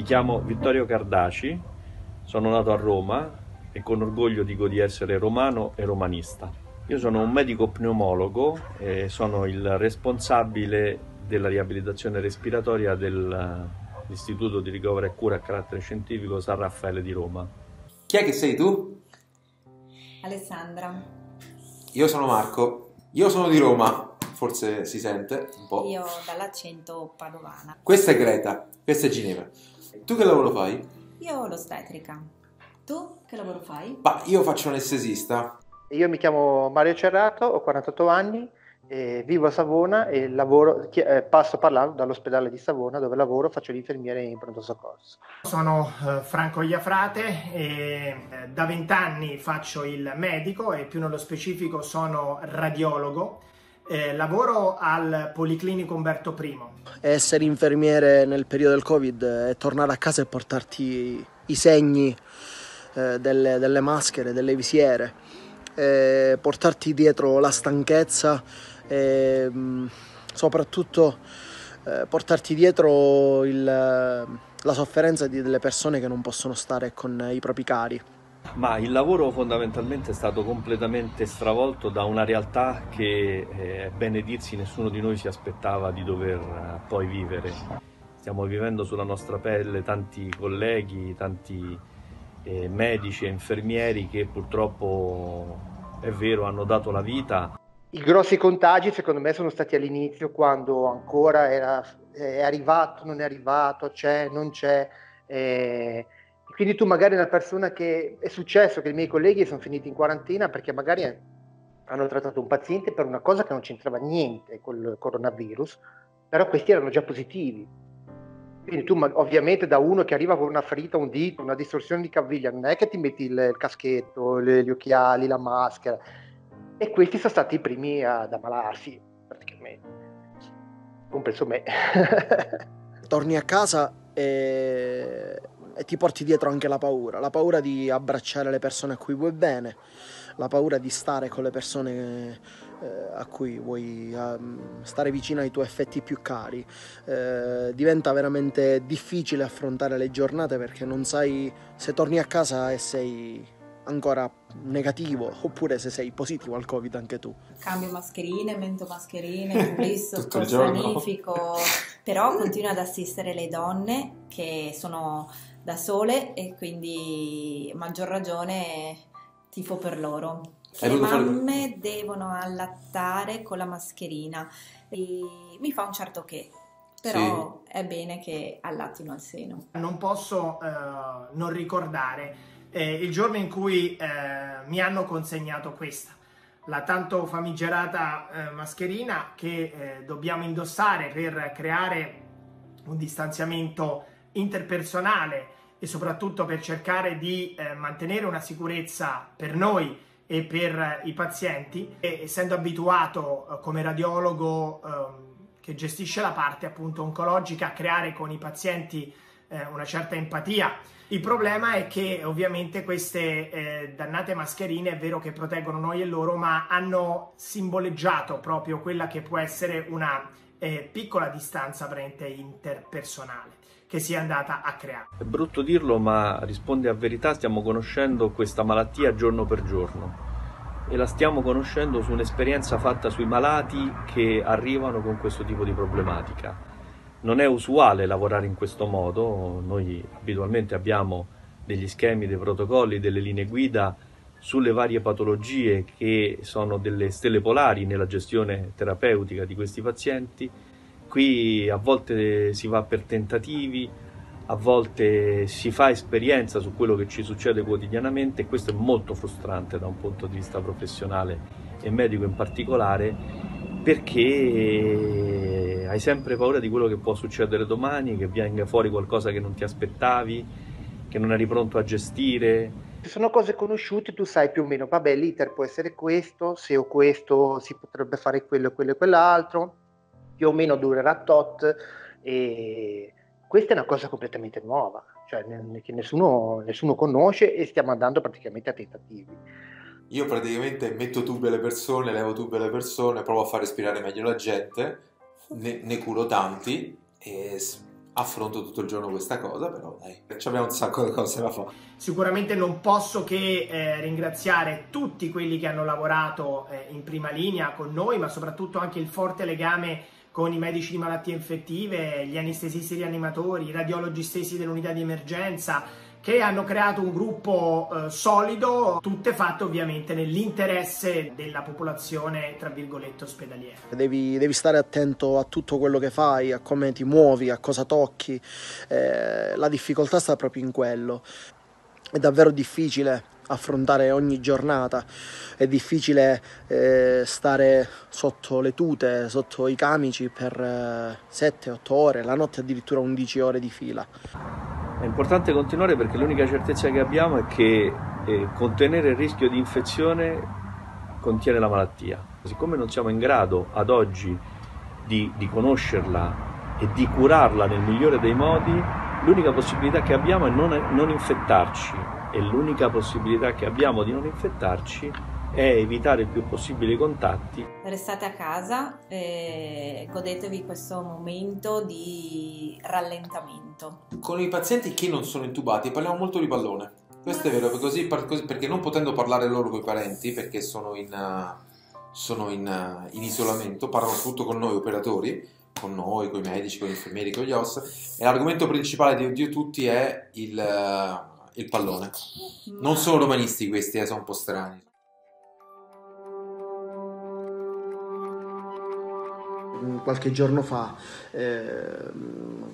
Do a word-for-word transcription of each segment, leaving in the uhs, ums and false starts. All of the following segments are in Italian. Mi chiamo Vittorio Cardaci, sono nato a Roma e con orgoglio dico di essere romano e romanista. Io sono un medico pneumologo e sono il responsabile della riabilitazione respiratoria dell'Istituto di Ricovero e Cura a Carattere Scientifico San Raffaele di Roma. Chi è che sei tu? Alessandra. Io sono Marco. Io sono di Roma. Forse si sente un po'. Io dall'accento padovana. Questa è Greta, questa è Ginevra. Tu che lavoro fai? Io l'ostetrica. Tu che lavoro fai? Bah, io faccio l'anestesista. Io mi chiamo Mario Cerrato, ho quarantotto anni, eh, vivo a Savona e lavoro, eh, passo parlando dall'ospedale di Savona dove lavoro, faccio l'infermiere in pronto soccorso. Sono eh, Franco Iafrate e eh, da vent'anni faccio il medico e più nello specifico sono radiologo. Eh, lavoro al Policlinico Umberto primo. Essere infermiere nel periodo del Covid è tornare a casa e portarti i segni eh, delle, delle maschere, delle visiere, eh, portarti dietro la stanchezza e mh, soprattutto eh, portarti dietro il, la sofferenza di, delle persone che non possono stare con i propri cari. Ma il lavoro fondamentalmente è stato completamente stravolto da una realtà che, eh, bene dirsi, nessuno di noi si aspettava di dover eh, poi vivere. Stiamo vivendo sulla nostra pelle tanti colleghi, tanti eh, medici e infermieri che purtroppo, è vero, hanno dato la vita. I grossi contagi secondo me sono stati all'inizio, quando ancora era, è arrivato, non è arrivato, c'è, non c'è. Eh... Quindi tu magari una persona che è successo, che i miei colleghi sono finiti in quarantena perché magari hanno trattato un paziente per una cosa che non c'entrava niente col coronavirus, però questi erano già positivi. Quindi tu ovviamente da uno che arriva con una ferita, un dito, una distorsione di caviglia, non è che ti metti il caschetto, gli occhiali, la maschera. E questi sono stati i primi ad ammalarsi, praticamente, compreso me. Torni a casa e... e ti porti dietro anche la paura, la paura di abbracciare le persone a cui vuoi bene, la paura di stare con le persone eh, a cui vuoi eh, stare vicino ai tuoi affetti più cari. Eh, diventa veramente difficile affrontare le giornate perché non sai se torni a casa e sei ancora negativo oppure se sei positivo al Covid anche tu. Cambio mascherine, mento mascherine, blisso, sanifico, però continuo ad assistere le donne che sono da sole e quindi maggior ragione tifo per loro. Le mamme devono allattare con la mascherina e mi fa un certo che, però sì, è bene che allattino al seno. Non posso uh, non ricordare Eh, il giorno in cui eh, mi hanno consegnato questa, la tanto famigerata eh, mascherina che eh, dobbiamo indossare per creare un distanziamento interpersonale e soprattutto per cercare di eh, mantenere una sicurezza per noi e per eh, i pazienti, e, essendo abituato eh, come radiologo eh, che gestisce la parte appunto oncologica a creare con i pazienti eh, una certa empatia. Il problema è che ovviamente queste eh, dannate mascherine, è vero che proteggono noi e loro, ma hanno simboleggiato proprio quella che può essere una eh, piccola distanza veramente interpersonale che si è andata a creare. È brutto dirlo, ma risponde a verità, stiamo conoscendo questa malattia giorno per giorno e la stiamo conoscendo su un'esperienza fatta sui malati che arrivano con questo tipo di problematica. Non è usuale lavorare in questo modo, noi abitualmente abbiamo degli schemi, dei protocolli, delle linee guida sulle varie patologie che sono delle stelle polari nella gestione terapeutica di questi pazienti. Qui a volte si va per tentativi, a volte si fa esperienza su quello che ci succede quotidianamente e questo è molto frustrante da un punto di vista professionale e medico in particolare, perché hai sempre paura di quello che può succedere domani, che venga fuori qualcosa che non ti aspettavi, che non eri pronto a gestire. Sono cose conosciute, tu sai più o meno, vabbè, l'iter può essere questo, se ho questo si potrebbe fare quello, quello e quell'altro, più o meno durerà tot, e questa è una cosa completamente nuova, cioè che nessuno, nessuno conosce e stiamo andando praticamente a tentativi. Io praticamente metto tube alle persone, levo tube alle persone, provo a far respirare meglio la gente, Ne, ne curo tanti e affronto tutto il giorno questa cosa, però dai, abbiamo un sacco di cose da fare. Sicuramente non posso che eh, ringraziare tutti quelli che hanno lavorato eh, in prima linea con noi, ma soprattutto anche il forte legame con i medici di malattie infettive, gli anestesisti rianimatori, i radiologi stessi dell'unità di emergenza, che hanno creato un gruppo eh, solido, tutte fatte ovviamente nell'interesse della popolazione, tra virgolette, ospedaliera. Devi, devi stare attento a tutto quello che fai, a come ti muovi, a cosa tocchi, eh, la difficoltà sta proprio in quello. È davvero difficile affrontare ogni giornata, è difficile eh, stare sotto le tute, sotto i camici per eh, sette otto ore, la notte addirittura undici ore di fila. È importante continuare perché l'unica certezza che abbiamo è che eh, contenere il rischio di infezione contiene la malattia. Siccome non siamo in grado ad oggi di, di conoscerla e di curarla nel migliore dei modi, l'unica possibilità che abbiamo è non, non infettarci, e l'unica possibilità che abbiamo di non infettarci è evitare il più possibile i contatti. Restate a casa e godetevi questo momento di rallentamento. Con i pazienti che non sono intubati parliamo molto di pallone, questo è vero, così, perché non potendo parlare loro con i parenti, perché sono in, sono in, in isolamento, parlano tutto con noi operatori, con noi, con i medici, con gli infermieri, con gli O S, e l'argomento principale di, di tutti è il, il pallone. Non sono romanisti questi, eh, sono un po' strani. Qualche giorno fa, eh,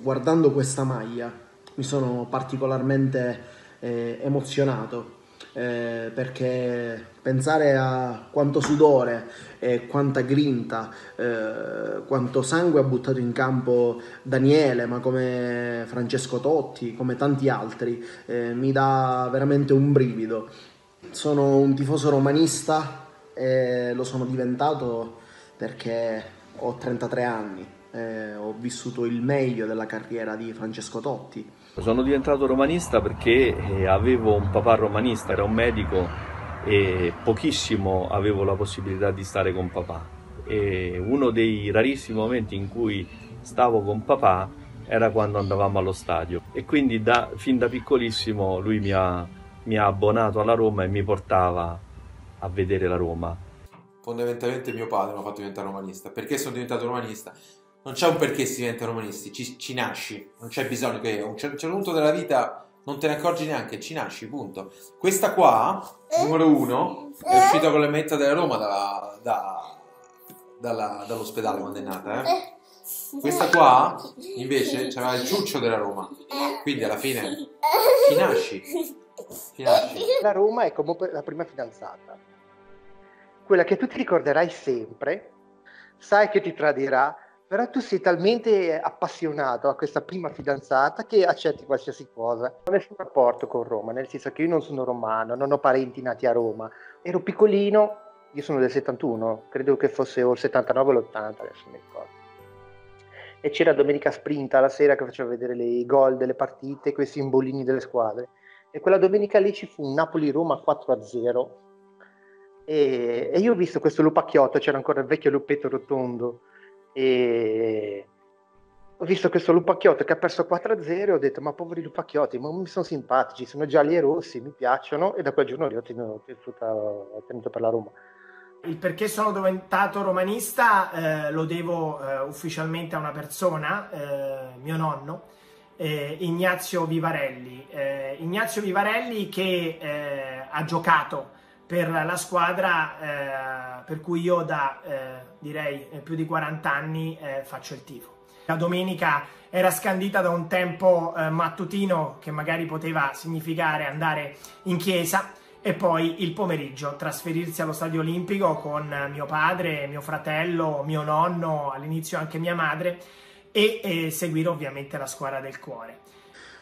guardando questa maglia, mi sono particolarmente eh, emozionato, eh, perché pensare a quanto sudore e quanta grinta, eh, quanto sangue ha buttato in campo Daniele, ma come Francesco Totti, come tanti altri, eh, mi dà veramente un brivido. Sono un tifoso romanista e lo sono diventato perché ho trentatré anni. Eh, ho vissuto il meglio della carriera di Francesco Totti. Sono diventato romanista perché avevo un papà romanista, era un medico e pochissimo avevo la possibilità di stare con papà, e uno dei rarissimi momenti in cui stavo con papà era quando andavamo allo stadio, e quindi da, fin da piccolissimo lui mi ha, mi ha abbonato alla Roma e mi portava a vedere la Roma. Fondamentalmente mio padre mi ha fatto diventare romanista. Perché sono diventato romanista? Non c'è un perché si diventa romanisti, ci, ci nasci, non c'è bisogno che a un certo punto della vita non te ne accorgi neanche, ci nasci, punto. Questa qua, numero uno, è uscita con le metta della Roma da, da, dalla, dall'ospedale quando è nata. Eh? Questa qua, invece, c'era il ciuccio della Roma, quindi alla fine ci nasci, ci nasci. La Roma è comunque la prima fidanzata, quella che tu ti ricorderai sempre, sai che ti tradirà, però tu sei talmente appassionato a questa prima fidanzata che accetti qualsiasi cosa. Non ho nessun rapporto con Roma, nel senso che io non sono romano, non ho parenti nati a Roma. Ero piccolino, io sono del settantuno, credo che fosse o il settantanove o l'ottanta, adesso non mi ricordo. E c'era Domenica Sprint alla sera che faceva vedere i gol delle partite, quei simbolini delle squadre. E quella domenica lì ci fu un Napoli-Roma quattro a zero. E, e io ho visto questo lupacchiotto, c'era ancora il vecchio luppetto rotondo, e ho visto questo lupacchiotto che ha perso quattro a zero, ho detto ma poveri lupacchiotti, ma mi sono simpatici, sono gialli e rossi, mi piacciono, e da quel giorno lì ho tenuto, ho tenuto per la Roma. Il perché sono diventato romanista eh, lo devo eh, ufficialmente a una persona, eh, mio nonno, eh, Ignazio Vivarelli. Eh, Ignazio Vivarelli che eh, ha giocato per la squadra eh, per cui io da eh, direi più di quaranta anni eh, faccio il tifo. La domenica era scandita da un tempo eh, mattutino che magari poteva significare andare in chiesa, e poi il pomeriggio trasferirsi allo Stadio Olimpico con mio padre, mio fratello, mio nonno, all'inizio anche mia madre, e, e seguire ovviamente la squadra del cuore.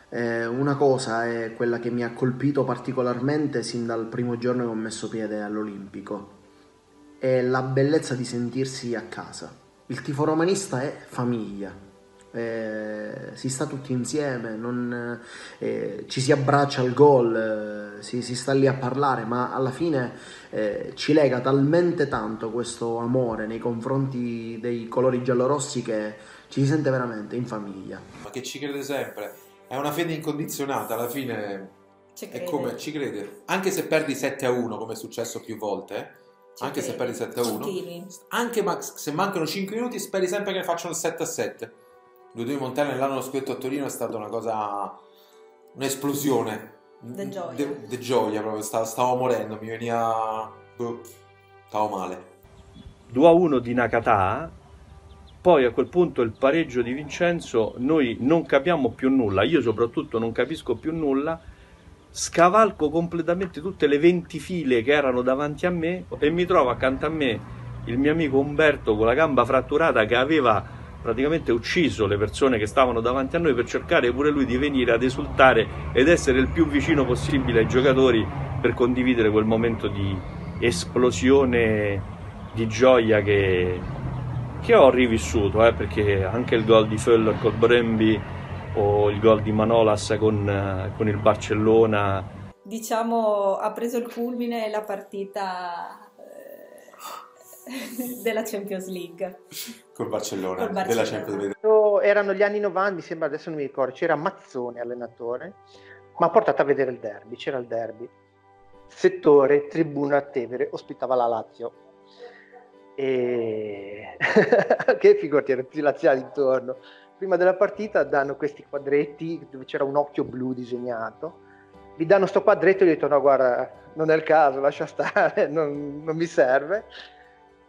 Eh, una cosa è quella che mi ha colpito particolarmente sin dal primo giorno che ho messo piede all'Olimpico, è la bellezza di sentirsi a casa. Il tifo romanista è famiglia, eh, si sta tutti insieme, non, eh, ci si abbraccia al gol, eh, si, si sta lì a parlare, ma alla fine eh, ci lega talmente tanto questo amore nei confronti dei colori giallorossi che ci si sente veramente in famiglia. Ma che ci crede sempre, è una fede incondizionata, alla fine ci crede. È come, ci crede. Anche se perdi sette a uno, come è successo più volte, ci anche crede. Se perdi sette a uno, anche ma se mancano cinque minuti speri sempre che facciano il sette a sette. Ludovico Montale nell'anno dello scudetto a Torino è stata una cosa, un'esplosione di gioia. De gioia proprio, stavo, stavo morendo, mi veniva, stavo male. due a uno di Nakata, poi a quel punto il pareggio di Vincenzo, noi non capiamo più nulla, io soprattutto non capisco più nulla, scavalco completamente tutte le venti file che erano davanti a me e mi trovo accanto a me il mio amico Umberto con la gamba fratturata, che aveva praticamente ucciso le persone che stavano davanti a noi per cercare pure lui di venire ad esultare ed essere il più vicino possibile ai giocatori per condividere quel momento di esplosione di gioia che, che ho rivissuto, eh, perché anche il gol di Föller col Brøndby o il gol di Manolas con, con il Barcellona, diciamo, ha preso il culmine la partita eh, della Champions League col Barcellona, col Barcellona. Della Champions League. Erano gli anni novanta, mi sembra, adesso non mi ricordo, c'era Mazzone allenatore, ma ha portato a vedere il derby, c'era il derby, settore tribuna Tevere, ospitava la Lazio. E che figurati, erano tutti laziali intorno. Prima della partita danno questi quadretti dove c'era un occhio blu disegnato, mi danno sto quadretto e gli ho detto no guarda, non è il caso, lascia stare, non, non mi serve.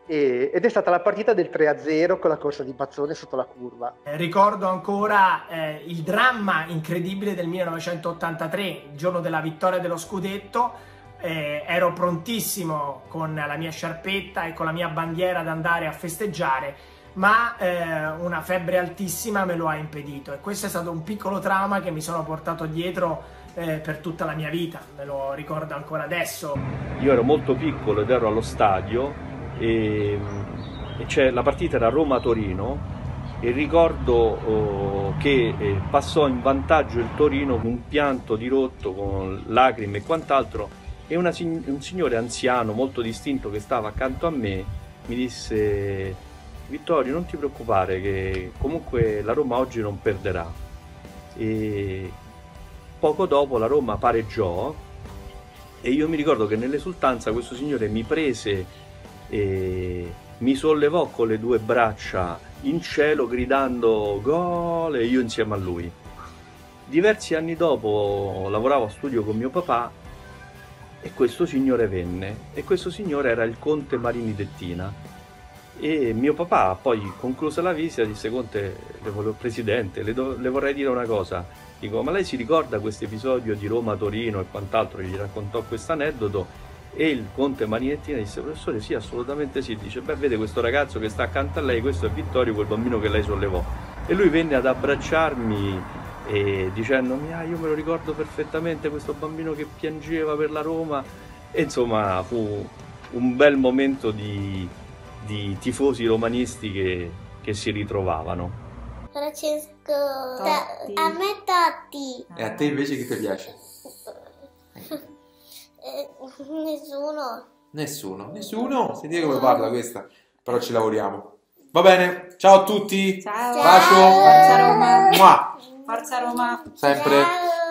E, ed è stata la partita del tre a zero con la corsa di Pazzone sotto la curva. Eh, ricordo ancora eh, il dramma incredibile del millenovecentottantatré, il giorno della vittoria dello scudetto. Eh, ero prontissimo con la mia sciarpetta e con la mia bandiera ad andare a festeggiare, ma eh, una febbre altissima me lo ha impedito, e questo è stato un piccolo trauma che mi sono portato dietro eh, per tutta la mia vita, me lo ricordo ancora adesso. Io ero molto piccolo ed ero allo stadio e, e cioè, la partita era Roma-Torino e ricordo oh, che eh, passò in vantaggio il Torino con un pianto dirotto, con lacrime e quant'altro. E una, un signore anziano molto distinto che stava accanto a me mi disse: Vittorio, non ti preoccupare che comunque la Roma oggi non perderà. E poco dopo la Roma pareggiò e io mi ricordo che nell'esultanza questo signore mi prese e mi sollevò con le due braccia in cielo gridando gol, e io insieme a lui. Diversi anni dopo lavoravo a studio con mio papà e questo signore venne, e questo signore era il conte Marini Dettina, e mio papà poi, conclusa la visita, disse: Conte, le presidente, le, do, le vorrei dire una cosa. Dico: ma lei si ricorda questo episodio di Roma-Torino e quant'altro? Gli raccontò questo aneddoto e il conte Marini Dettina disse: professore, sì, assolutamente sì. Dice: beh, vede questo ragazzo che sta accanto a lei, questo è Vittorio, quel bambino che lei sollevò. E lui venne ad abbracciarmi e dicendomi: ah, io me lo ricordo perfettamente questo bambino che piangeva per la Roma. E insomma fu un bel momento di, di tifosi romanisti che, che si ritrovavano. Francesco Totti. A me Totti. E a te invece chi ti piace? eh, nessuno. Nessuno? Nessuno? Sentite come parla questa. Però ci lavoriamo. Va bene, ciao a tutti. Ciao. Bacio. Ciao. Forza Roma. Mua. Forza Roma! Sempre! Ciao.